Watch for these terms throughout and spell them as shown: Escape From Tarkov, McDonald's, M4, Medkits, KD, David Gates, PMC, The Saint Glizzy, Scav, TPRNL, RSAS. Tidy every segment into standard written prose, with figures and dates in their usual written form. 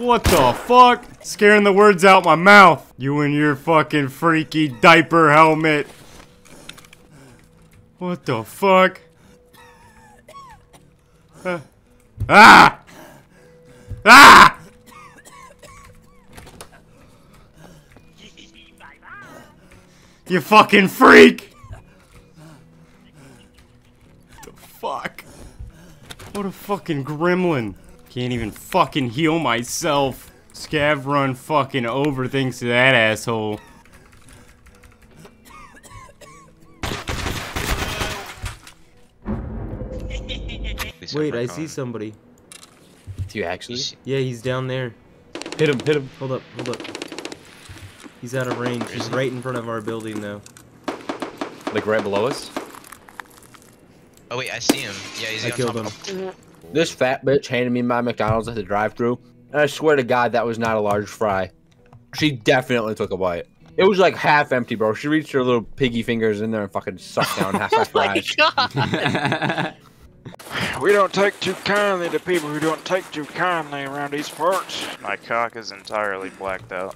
What the fuck? Scaring the words out my mouth. You and your fucking freaky diaper helmet. What the fuck? Ah! Ah! You fucking freak! What the fuck? What a fucking gremlin. Can't even fucking heal myself. Scav run fucking overthinks that asshole. Wait, I see somebody. Do you actually? Yeah, he's down there. Hit him, hit him. Hold up, hold up. He's out of range. He's right in front of our building though. Like right below us? Oh wait, I see him. Yeah, he's on top. I killed him. This fat bitch handed me my McDonald's at the drive-thru, and I swear to God that was not a large fry. She definitely took a bite. It was like half empty, bro. She reached her little piggy fingers in there and fucking sucked down half my fries. Oh my God. We don't take too kindly to people who don't take too kindly around these parts. My cock is entirely blacked out.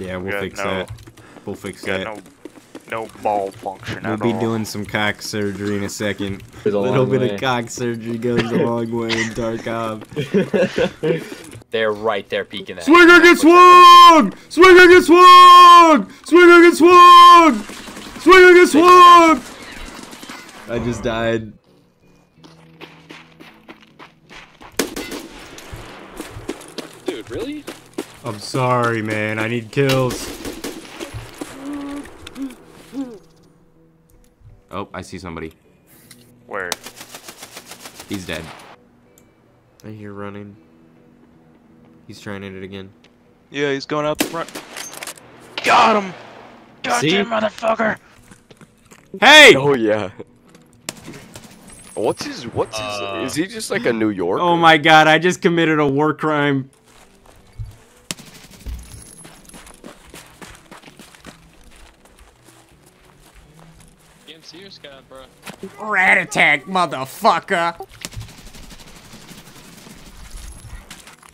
Yeah, we'll fix that. We'll fix that. No ball function at all. We'll be doing some cock surgery in a second. A little bit of cock surgery goes a long way in Tarkov. They're right there peeking at. Swinger get swung! Swinger get swung! Swinger get swung! Swinger get swung! I just died. Dude, really? I'm sorry, man. I need kills. Oh, I see somebody. Where? He's dead. I hear running. He's trying at it again. Yeah, he's going out the front. Got him! Got you, motherfucker! Hey! Oh yeah. What's his is he just like a New Yorker? Oh my God, I just committed a war crime. PMC or Sky, bro? Rat attack, motherfucker!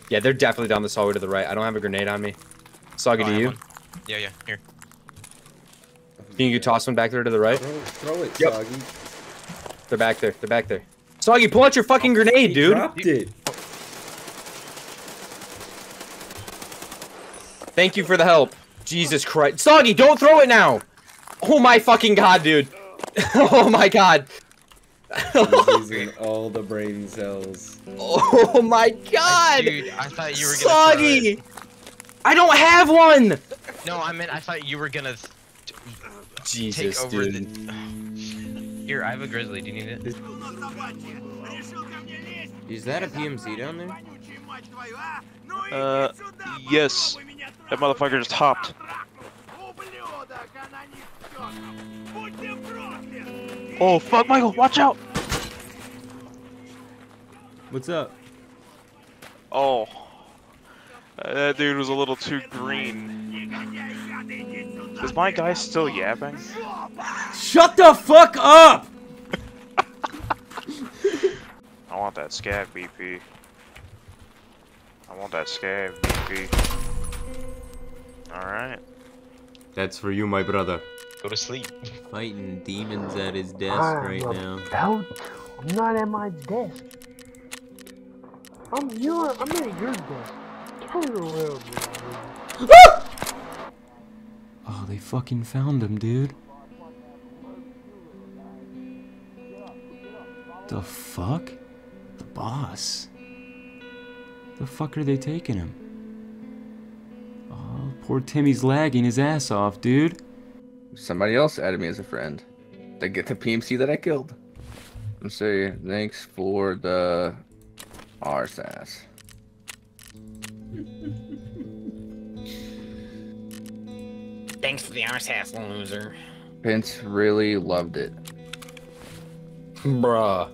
Yeah, they're definitely down this hallway to the right. I don't have a grenade on me. Soggy, do you? One. Yeah, yeah, here. Can you toss one back there to the right? Throw it, yep. Soggy. They're back there, they're back there. Soggy, pull out your fucking grenade, dude! Dropped it. Thank you for the help. Jesus Christ. Soggy, don't throw it now! Oh my fucking God, dude. Oh my God. He's using all the brain cells. Oh my God. Dude, I thought you were gonna Soggy! Throw it. I don't have one! No, I meant I thought you were gonna Jesus, take over dude. Here, I have a grizzly. Do you need it? Is that a PMC down there? Yes. That motherfucker just hopped. Oh fuck, Michael, watch out! What's up? Oh. That dude was a little too green. Is my guy still yapping? Shut the fuck up! I want that scab BP. I want that scab BP. Alright. That's for you, my brother. Go to sleep. Fighting demons at his desk right now. I'm not at my desk. I'm at your desk. Turn around, bro. Oh, they fucking found him, dude. The fuck? The boss. The fuck are they taking him? Oh, poor Timmy's lagging his ass off, dude. Somebody else added me as a friend. They get the PMC that I killed. I'm sorry. Thanks for the RSAS. Thanks for the RSAS, loser. Pence really loved it. Bruh.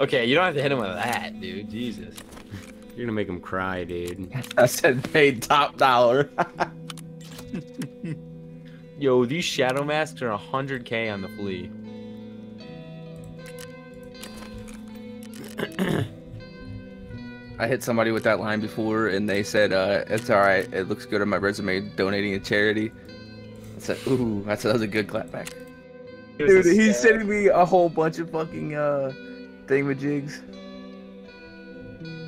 Okay, you don't have to hit him with that, dude. Jesus. You're gonna make him cry, dude. I said paid top dollar. Yo, these shadow masks are 100K on the flea. I hit somebody with that line before, and they said, it's alright, it looks good on my resume, donating to charity. I said, ooh, that was a good clapback. Dude, he's sending me a whole bunch of fucking thingamajigs.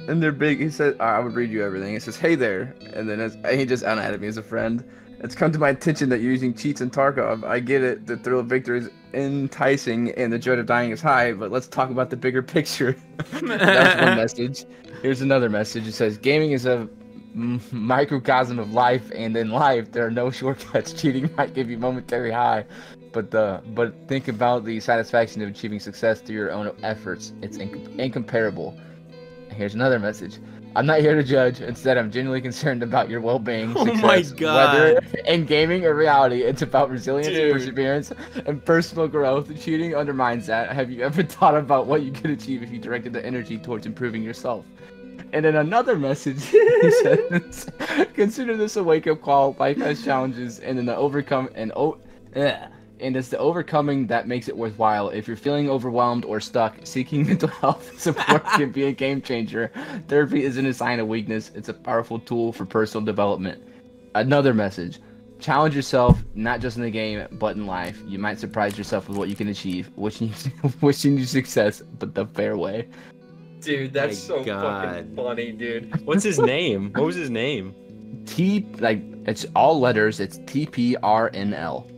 And they're big. He said, I would read you everything. He says, hey there. And then he just unadded me as a friend. It's come to my attention that you're using cheats in Tarkov. I get it. The thrill of victory is enticing and the dread of dying is high, but let's talk about the bigger picture. That's one message. Here's another message. It says, gaming is a microcosm of life, and in life there are no shortcuts. Cheating might give you momentary high, but think about the satisfaction of achieving success through your own efforts. It's incomparable. Here's another message. I'm not here to judge. Instead, I'm genuinely concerned about your well-being, success, my God. Whether in gaming or reality. It's about resilience, dude. Perseverance, and personal growth. Cheating undermines that. Have you ever thought about what you could achieve if you directed the energy towards improving yourself? And then another message, he says, consider this a wake-up call. Life has challenges, and then the overcome and it's the overcoming that makes it worthwhile. If you're feeling overwhelmed or stuck, seeking mental health support can be a game changer. Therapy isn't a sign of weakness. It's a powerful tool for personal development. Another message. Challenge yourself, not just in the game, but in life. You might surprise yourself with what you can achieve. Wishing you success, but the fair way. Dude, that's so fucking funny, dude. What's his name? What was his name? It's all letters. It's TPRNL.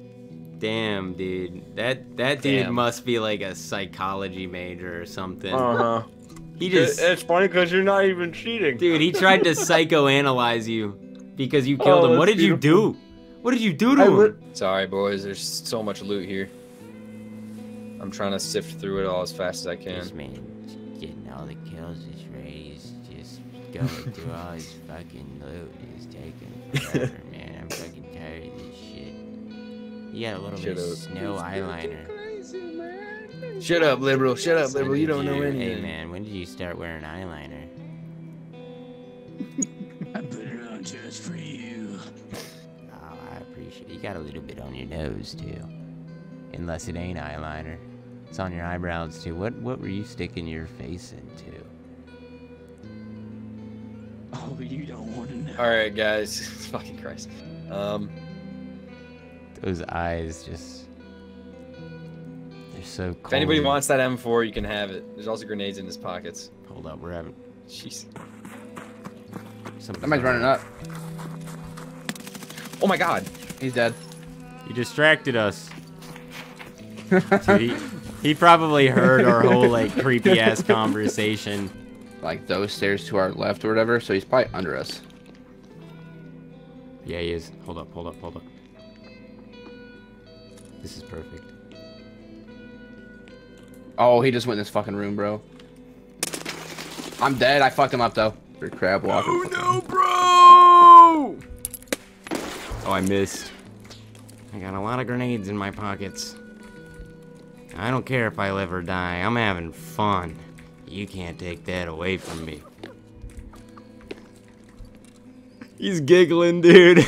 Damn, dude. That dude must be like a psychology major or something. Uh-huh. He just... It's funny because you're not even cheating. Dude, he tried to psychoanalyze you because you killed him. What did you do? What did you do to him? Sorry, boys. There's so much loot here. I'm trying to sift through it all as fast as I can. This man getting all the kills, this raise, just going through all his fucking loot. He's taking forever, man. I'm fucking tired of this shit. You got a little bit of snow eyeliner. Crazy, shut up, liberal. Shut up, liberal. You don't know anything. Hey, man, when did you start wearing eyeliner? I put it on just for you. Oh, I appreciate it. You got a little bit on your nose, too. Unless it ain't eyeliner. It's on your eyebrows, too. What were you sticking your face into? Oh, you don't want to know. All right, guys. Fucking Christ. Those eyes just... They're so cold. If anybody wants that M4, you can have it. There's also grenades in his pockets. Hold up, we're having... Jeez. Somebody's running up. Oh my God! He's dead. You distracted us. Dude, he probably heard our whole, like, creepy-ass conversation. Like, those stairs to our left or whatever, so he's probably under us. Yeah, he is. Hold up, hold up, hold up. This is perfect. Oh, he just went in this fucking room, bro. I'm dead. I fucked him up, though. Your crab walker. Oh, no, bro! Oh, I missed. I got a lot of grenades in my pockets. I don't care if I live or die. I'm having fun. You can't take that away from me. He's giggling, dude.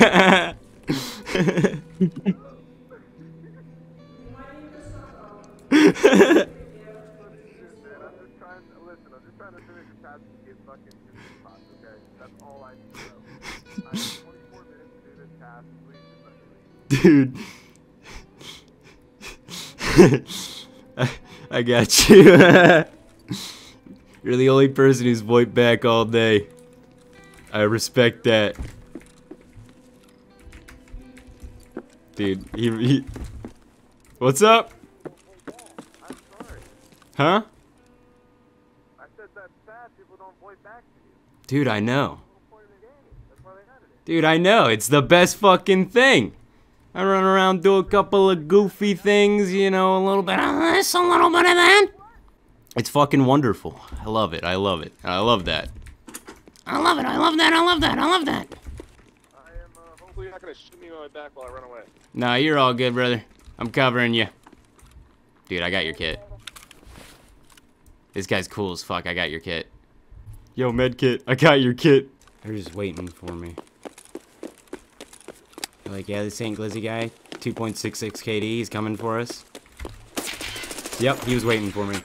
Dude, I got you. You're the only person who's void back all day. I respect that. Dude, he... What's up? Huh? I said that's sad, people don't void back to you. Dude, I know. Dude, I know. It's the best fucking thing. I run around, do a couple of goofy things, you know, a little bit of this, a little bit of that. It's fucking wonderful. I love it. I love it. I love that. I love it. I love that. I love that. I love that. I am, hopefully you're not gonna shoot me on my back while I run away. Nah, you're all good, brother. I'm covering you. Dude, I got your kit. This guy's cool as fuck. I got your kit. Yo, med kit. I got your kit. They're just waiting for me. They're like, yeah, this Saint Glizzy guy, 2.66 KD, he's coming for us. Yep, he was waiting for me.